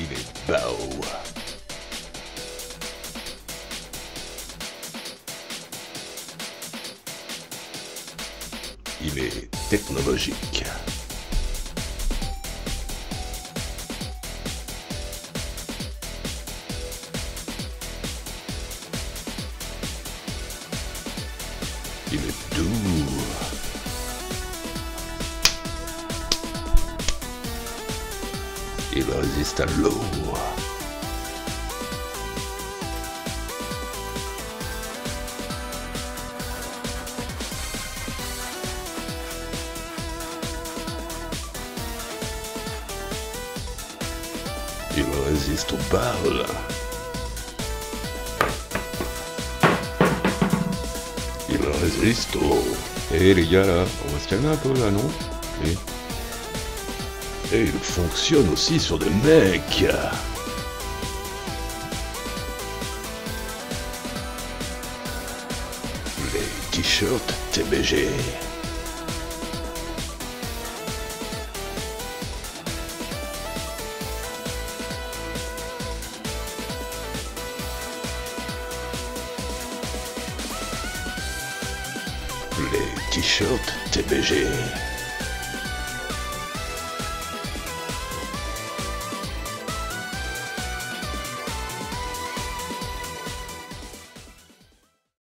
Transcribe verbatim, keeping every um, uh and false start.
il est beau. Il est technologique. Il est doux. Il résiste à l'eau. Il résiste aux balles. Il résiste aux... Eh les gars là, on va se calmer un peu là, non? Oui. Et il fonctionne aussi sur des mecs. Les t-shirts T B G. Les t-shirts T B G.